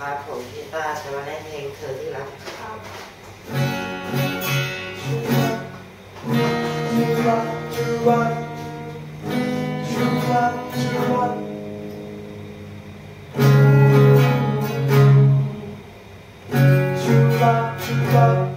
ครับผมกีตาร์จะมาเล่นเพลงเธอที่รักครับ